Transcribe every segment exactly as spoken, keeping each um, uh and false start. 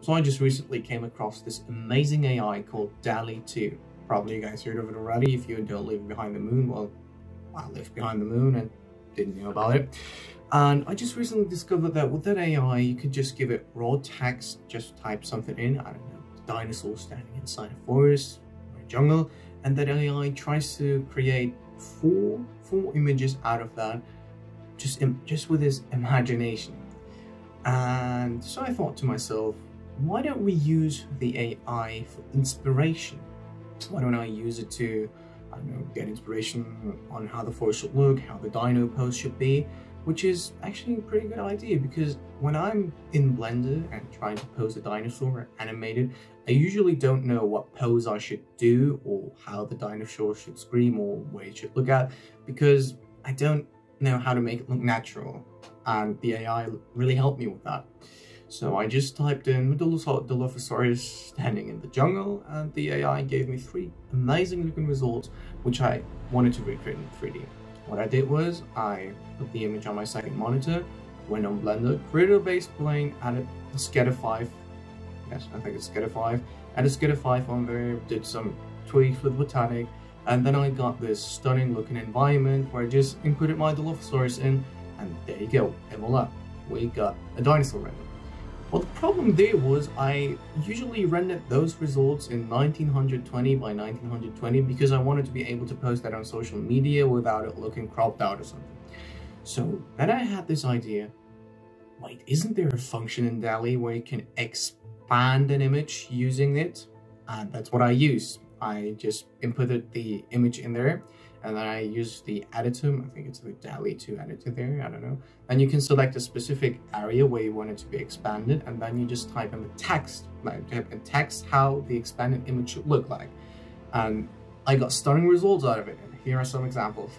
So I just recently came across this amazing A I called DALL-E two. Probably you guys heard of it already if you don't live behind the moon. Well, I lived behind the moon and didn't know about it. And I just recently discovered that with that A I, you could just give it raw text, just type something in, I don't know, dinosaur standing inside a forest or a jungle, and that A I tries to create four, four images out of that, just, just with its imagination. And so I thought to myself, why don't we use the A I for inspiration? Why don't I use it to, I don't know, get inspiration on how the forest should look, how the dino pose should be, which is actually a pretty good idea, because when I'm in Blender and trying to pose a dinosaur or animate it, I usually don't know what pose I should do or how the dinosaur should scream or where it should look at, because I don't know how to make it look natural, and the A I really helped me with that. So I just typed in Dilophosaurus standing in the jungle, and the A I gave me three amazing looking results, which I wanted to recreate in three D. What I did was I put the image on my second monitor, went on Blender, created a base plane, added a scatter five, yes, I think it's scatter five, added scatter five on there, did some tweaks with Botaniq, and then I got this stunning looking environment where I just inputted my Dilophosaurus in, and there you go, and voila, we got a dinosaur render. Well, the problem there was I usually rendered those results in nineteen twenty by nineteen twenty because I wanted to be able to post that on social media without it looking cropped out or something. So then I had this idea, wait, isn't there a function in DALL-E where you can expand an image using it? And that's what I used. I just inputted the image in there, and then I used the editor, I think it's the DALL-E two editor there, I don't know. And you can select a specific area where you want it to be expanded, and then you just type in the text, like type in text how the expanded image should look like. And I got stunning results out of it, and here are some examples.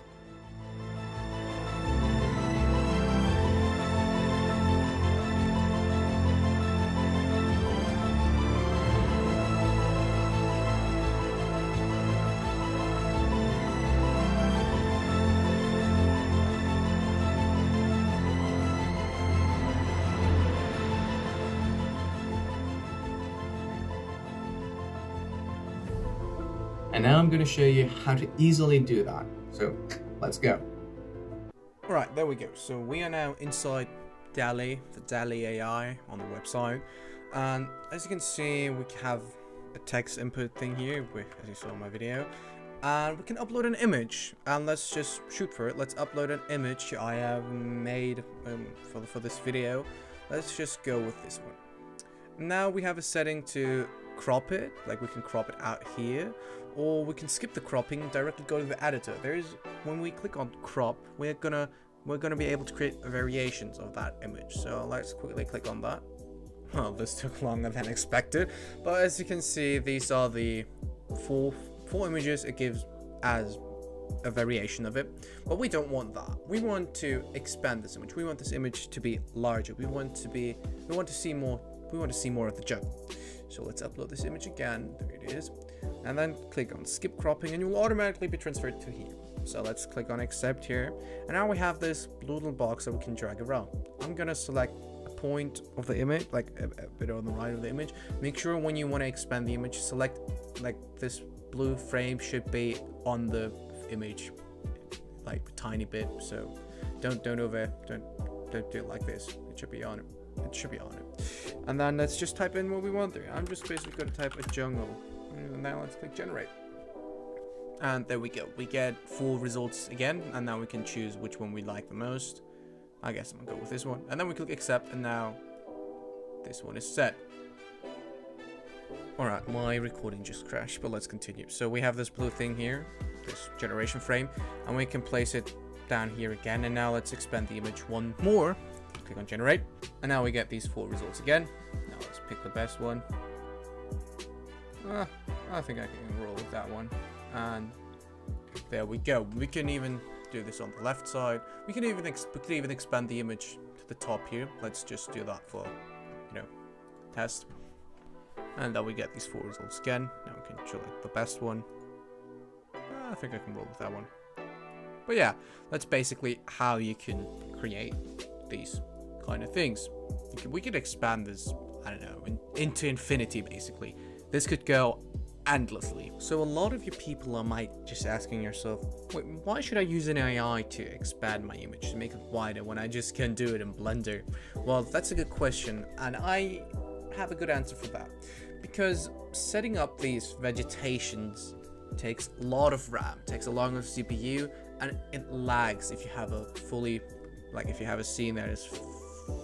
And now I'm going to show you how to easily do that. So let's go. All right, there we go. So we are now inside DALL-E, the DALL-E A I on the website. And as you can see, we have a text input thing here, with, as you saw in my video. And we can upload an image. And let's just shoot for it. Let's upload an image I have made um, for, for this video. Let's just go with this one. Now we have a setting to crop it, like we can crop it out here, or we can skip the cropping and directly go to the editor. There is, when we click on crop, we're gonna we're gonna be able to create variations of that image. So let's quickly click on that. Oh, this took longer than expected, but as you can see, these are the four four images it gives as a variation of it. But we don't want that. We want to expand this image. We want this image to be larger. We want to be we want to see more. We want to see more of the jungle. So let's upload this image again, there it is, and then click on skip cropping and you'll automatically be transferred to here. So let's click on accept here, and now we have this blue little box that we can drag around. I'm gonna select a point of the image, like a, a bit on the right of the image. Make sure when you want to expand the image, select like this blue frame should be on the image, like a tiny bit. So don't don't over don't don't do it like this. It should be on it. It should be on it. And then let's just type in what we want there. I'm just basically going to type a jungle. And now let's click generate. And there we go. We get four results again. And now we can choose which one we like the most. I guess I'm going to go with this one. And then we click accept. And now this one is set. Alright, my recording just crashed. But let's continue. So we have this blue thing here. This generation frame. And we can place it down here again. And now let's expand the image one more. Click on generate, and now we get these four results again. Now let's pick the best one. Ah, I think I can roll with that one, and there we go. We can even do this on the left side. We can even ex we can even expand the image to the top here. Let's just do that for, you know, test, and then we get these four results again. Now we can select the best one. Ah, I think I can roll with that one. But yeah, that's basically how you can create these kind of things. We could expand this I don't know, in, into infinity, basically. This could go endlessly. So a lot of you people are might just asking yourself, wait, why should I use an A I to expand my image, to make it wider, when I just can do it in Blender? Well, that's a good question, and I have a good answer for that. Because setting up these vegetations takes a lot of RAM, takes a lot of C P U, and it lags if you have a fully, like if you have a scene that is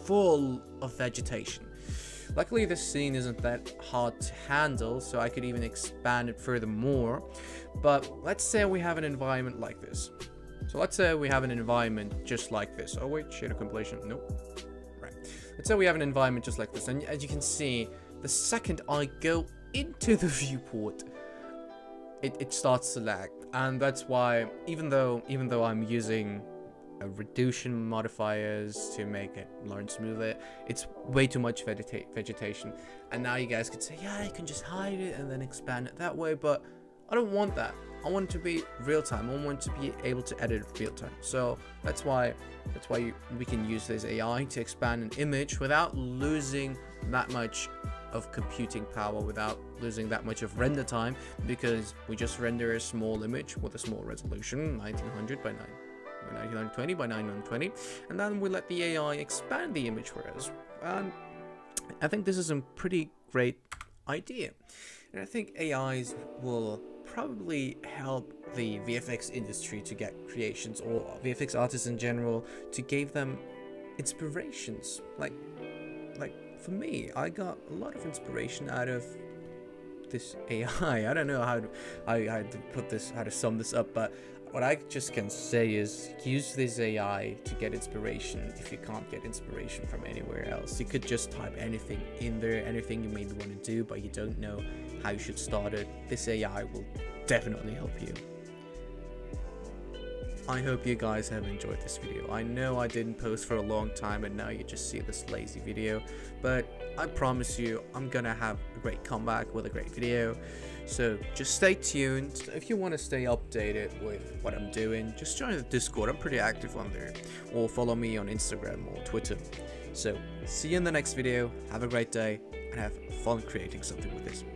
full of vegetation. Luckily, this scene isn't that hard to handle, so I could even expand it furthermore. But let's say we have an environment like this. So let's say we have an environment just like this. Oh wait, shader completion, nope. Right. Let's say we have an environment just like this, and as you can see, the second I go into the viewport, it, it starts to lag. And that's why, even though, even though I'm using Uh, reduction modifiers to make it learn smoother, it's way too much vegeta vegetation. And now you guys could say, yeah, you can just hide it and then expand it that way, but I don't want that. I want it to be real time. I want to be able to edit it real time. So that's why that's why you, we can use this A I to expand an image without losing that much of computing power, without losing that much of render time, because we just render a small image with a small resolution, nineteen hundred by nine. nine thousand nine hundred twenty by nine thousand nine hundred twenty, and then we let the A I expand the image for us. And I think this is a pretty great idea, and I think A Is will probably help the V F X industry to get creations, or V F X artists in general, to give them inspirations. Like, like for me, I got a lot of inspiration out of this A I. I don't know how to, I had to put this, how to sum this up, but what I just can say is, use this A I to get inspiration if you can't get inspiration from anywhere else. You could just type anything in there, anything you maybe want to do, but you don't know how you should start it. This A I will definitely help you. I hope you guys have enjoyed this video. I know I didn't post for a long time, and now you just see this lazy video, but I promise you, I'm gonna have a great comeback with a great video. So just stay tuned. If you want to stay updated with what I'm doing, just join the Discord. I'm pretty active on there, or follow me on Instagram or Twitter. So see you in the next video. Have a great day and have fun creating something with this.